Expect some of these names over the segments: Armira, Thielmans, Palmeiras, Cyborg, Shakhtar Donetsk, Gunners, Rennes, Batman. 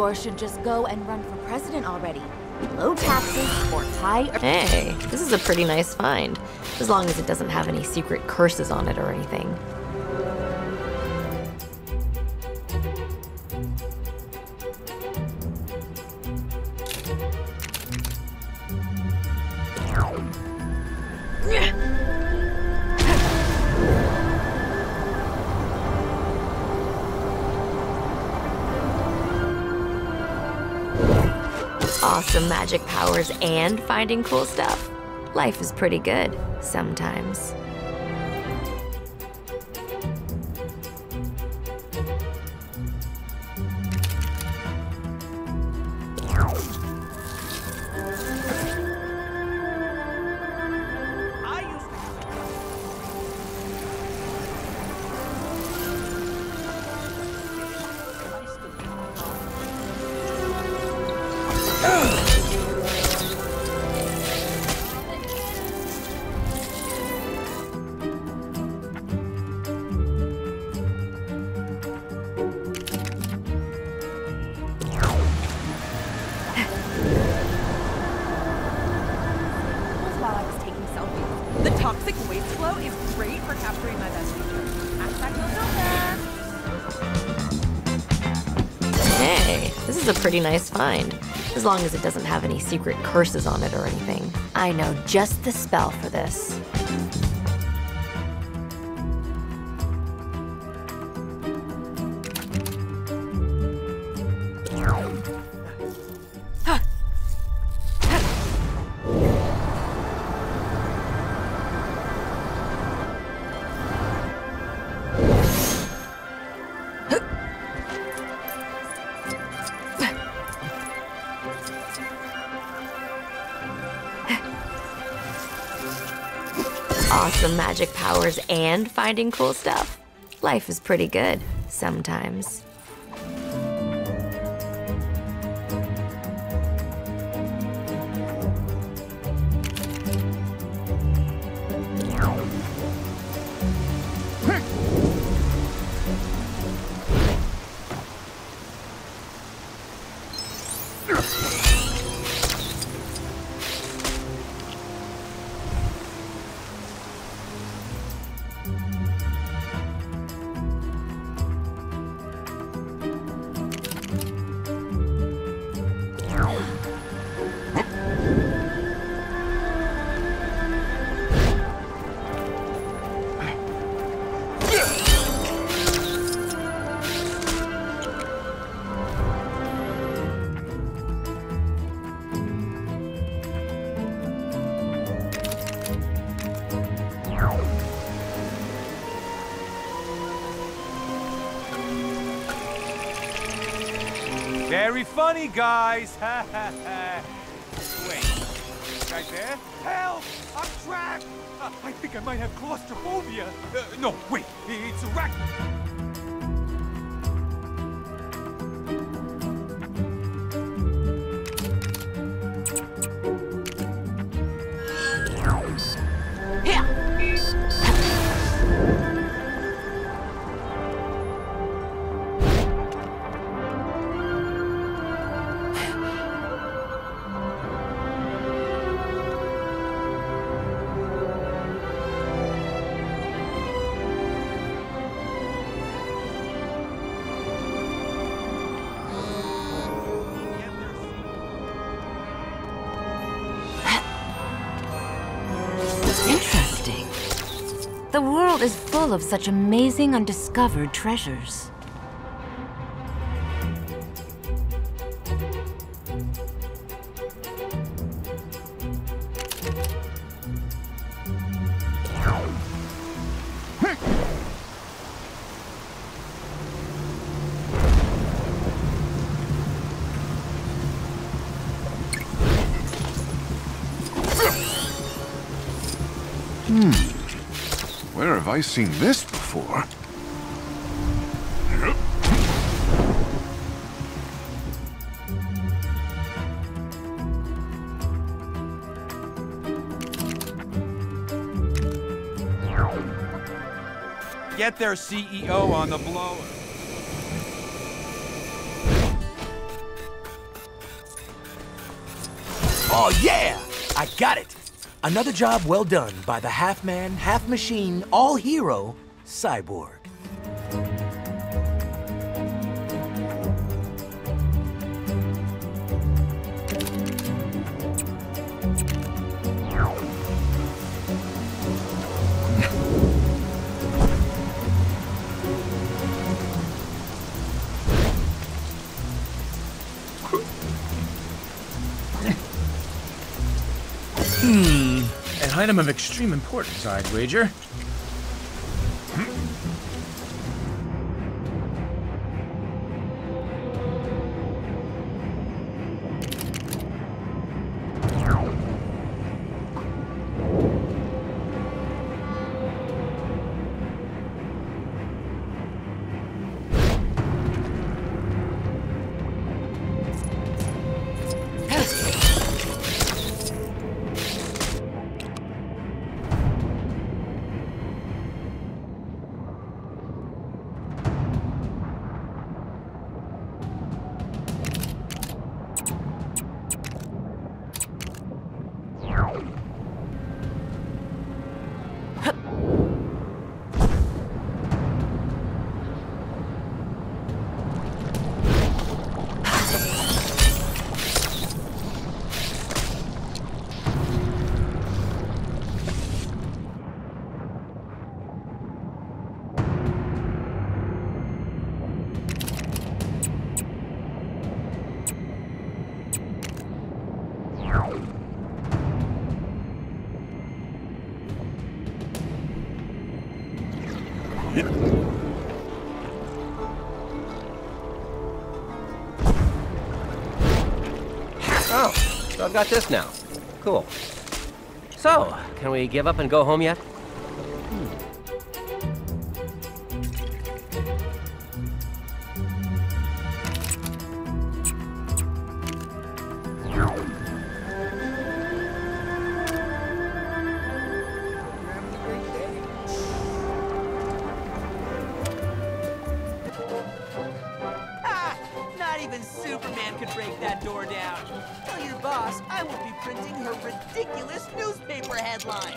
Cyborg should just go and run for president already. Low taxes or high... Hey, this is a pretty nice find. As long as it doesn't have any secret curses on it or anything. Awesome magic powers and finding cool stuff. Life is pretty good sometimes. This is a pretty nice find, as long as it doesn't have any secret curses on it or anything. I know just the spell for this. Awesome magic powers and finding cool stuff. Life is pretty good sometimes. Very funny, guys. Ha ha ha. Wait, right there? Help! I'm trapped! I think I might have claustrophobia. No, wait, it's arachnid. Interesting. The world is full of such amazing undiscovered treasures. Where have I seen this before? Get their CEO on the blower. Oh yeah! I got it! Another job well done by the half-man, half-machine, all-hero, Cyborg. An item of extreme importance, I'd wager. Oh, so I've got this now. Cool. So, can we give up and go home yet? Superman could break that door down. Tell your boss I will be printing her ridiculous newspaper headline.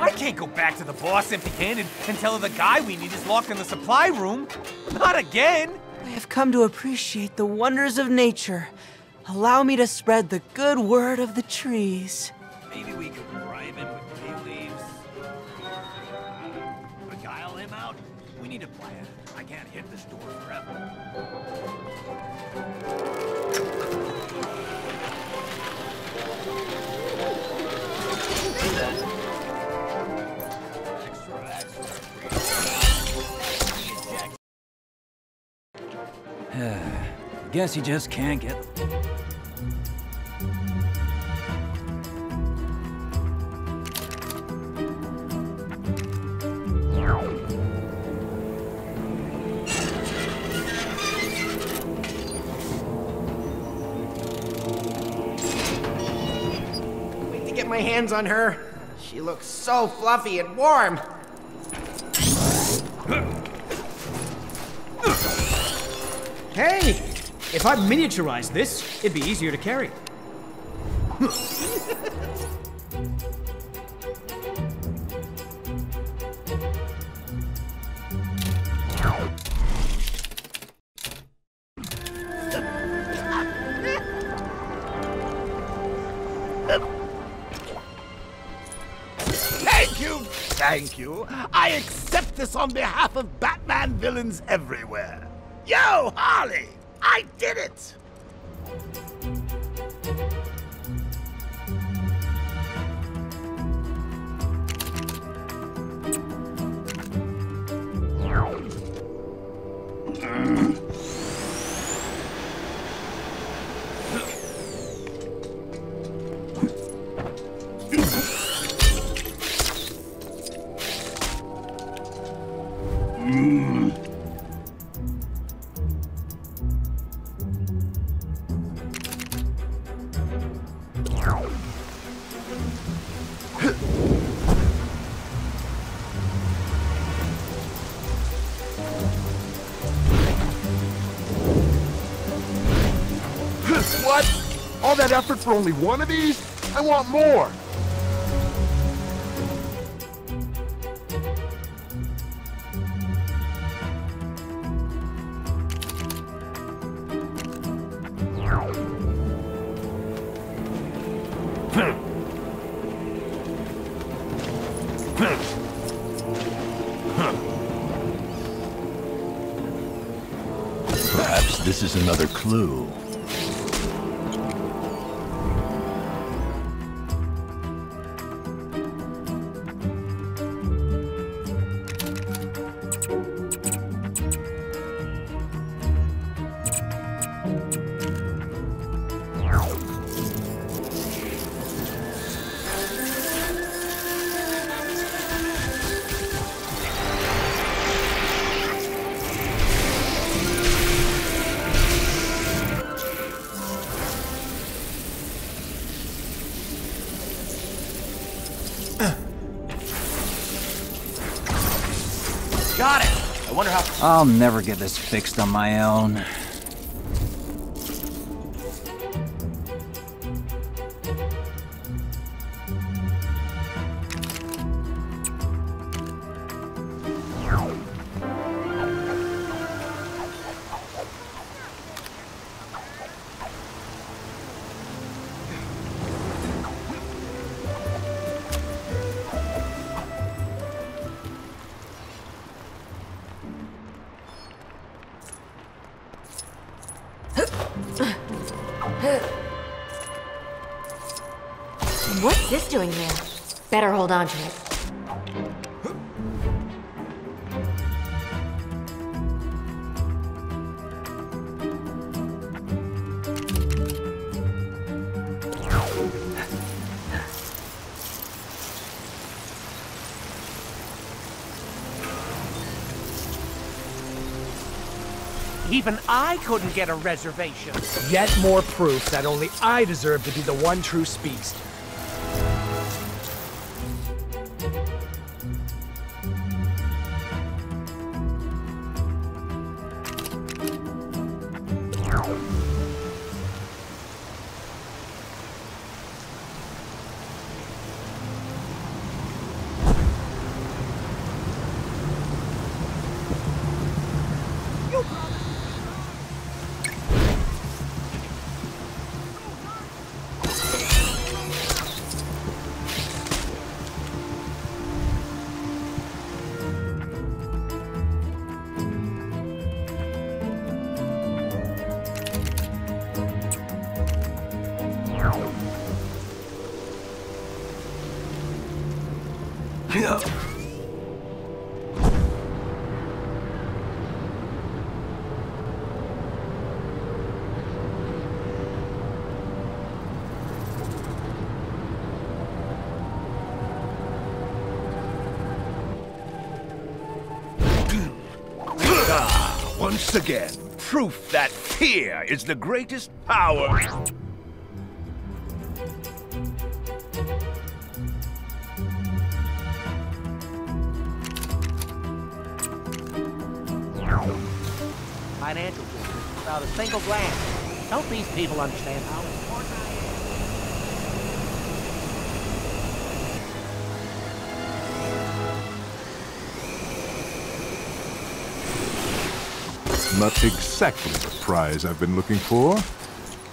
I can't go back to the boss empty-handed and tell her the guy we need is locked in the supply room. Not again! I have come to appreciate the wonders of nature. Allow me to spread the good word of the trees. Maybe we could bribe him with hay leaves. Beguile him out. We need a plan. I can't hit this door forever. Guess you just can't get... my hands on her. She looks so fluffy and warm. Hey, if I miniaturized this, it'd be easier to carry. Thank you. I accept this on behalf of Batman villains everywhere. Yo, Harley! I did it! What? All that effort for only one of these? I want more! Perhaps this is another clue. Got it! I wonder how... I'll never get this fixed on my own. What's this doing here? Better hold on to it. Even I couldn't get a reservation. Yet more proof that only I deserve to be the one true speedster. Yeah. Once again, proof that fear is the greatest power. Financial district without a single glance. Don't these people understand how important I am? Not exactly the prize I've been looking for,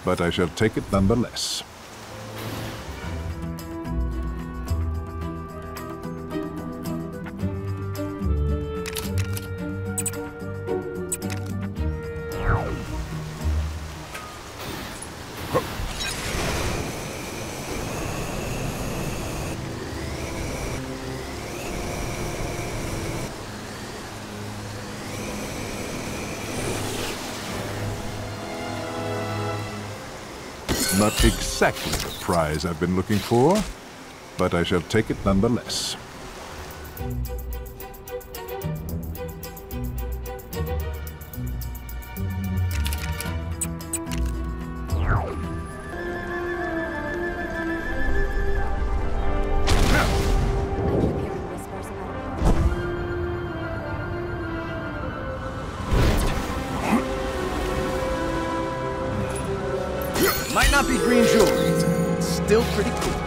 but I shall take it nonetheless. Not exactly the prize I've been looking for, but I shall take it nonetheless. Might not be green jewelry, still pretty cool.